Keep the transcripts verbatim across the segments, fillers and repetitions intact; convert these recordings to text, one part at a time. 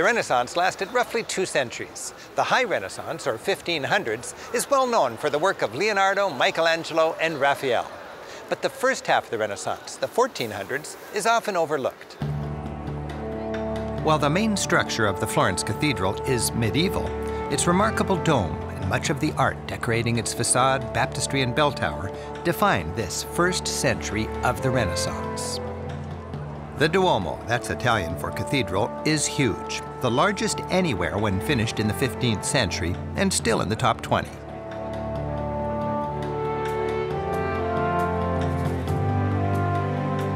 The Renaissance lasted roughly two centuries. The High Renaissance, or fifteen hundreds, is well known for the work of Leonardo, Michelangelo, and Raphael. But the first half of the Renaissance, the fourteen hundreds, is often overlooked. While the main structure of the Florence Cathedral is medieval, its remarkable dome and much of the art decorating its facade, baptistry, and bell tower define this first century of the Renaissance. The Duomo, that's Italian for cathedral, is huge, the largest anywhere when finished in the fifteenth century and still in the top twenty.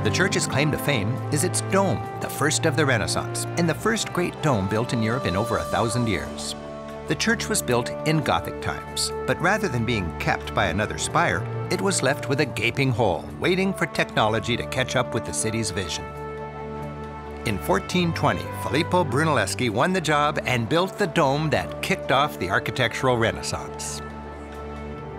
The church's claim to fame is its dome, the first of the Renaissance, and the first great dome built in Europe in over a thousand years. The church was built in Gothic times, but rather than being kept by another spire, it was left with a gaping hole, waiting for technology to catch up with the city's vision. In fourteen twenty, Filippo Brunelleschi won the job and built the dome that kicked off the architectural Renaissance.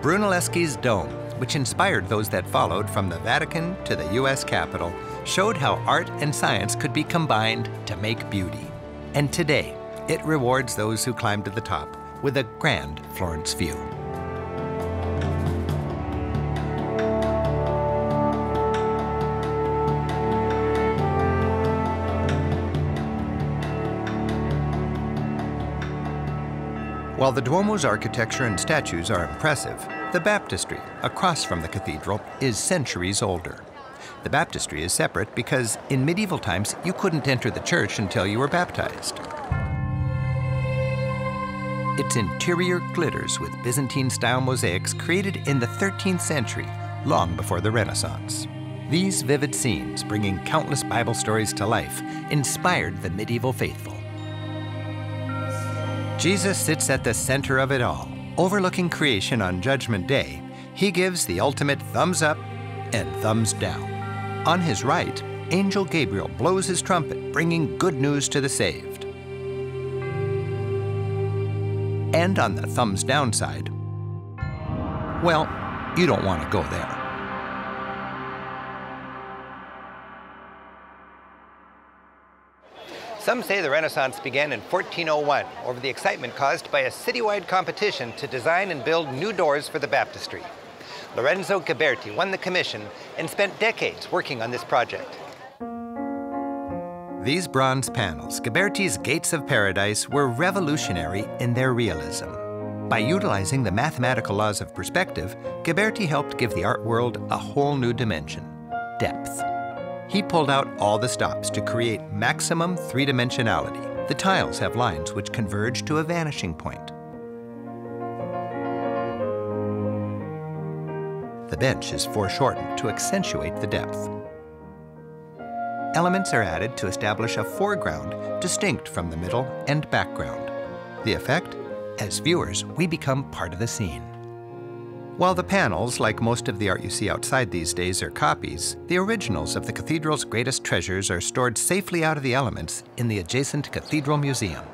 Brunelleschi's dome, which inspired those that followed from the Vatican to the U S Capitol, showed how art and science could be combined to make beauty. And today, it rewards those who climb to the top with a grand Florence view. While the Duomo's architecture and statues are impressive, the baptistry, across from the cathedral, is centuries older. The baptistry is separate because in medieval times, you couldn't enter the church until you were baptized. Its interior glitters with Byzantine-style mosaics created in the thirteenth century, long before the Renaissance. These vivid scenes, bringing countless Bible stories to life, inspired the medieval faithful. Jesus sits at the center of it all, overlooking creation on Judgment Day. He gives the ultimate thumbs up and thumbs down. On his right, Angel Gabriel blows his trumpet, bringing good news to the saved. And on the thumbs down side, well, you don't want to go there. Some say the Renaissance began in fourteen oh one over the excitement caused by a citywide competition to design and build new doors for the baptistry. Lorenzo Ghiberti won the commission and spent decades working on this project. These bronze panels, Ghiberti's Gates of Paradise, were revolutionary in their realism. By utilizing the mathematical laws of perspective, Ghiberti helped give the art world a whole new dimension, depth. He pulled out all the stops to create maximum three-dimensionality. The tiles have lines which converge to a vanishing point. The bench is foreshortened to accentuate the depth. Elements are added to establish a foreground distinct from the middle and background. The effect? As viewers, we become part of the scene. While the panels, like most of the art you see outside these days, are copies, the originals of the cathedral's greatest treasures are stored safely out of the elements in the adjacent Cathedral Museum.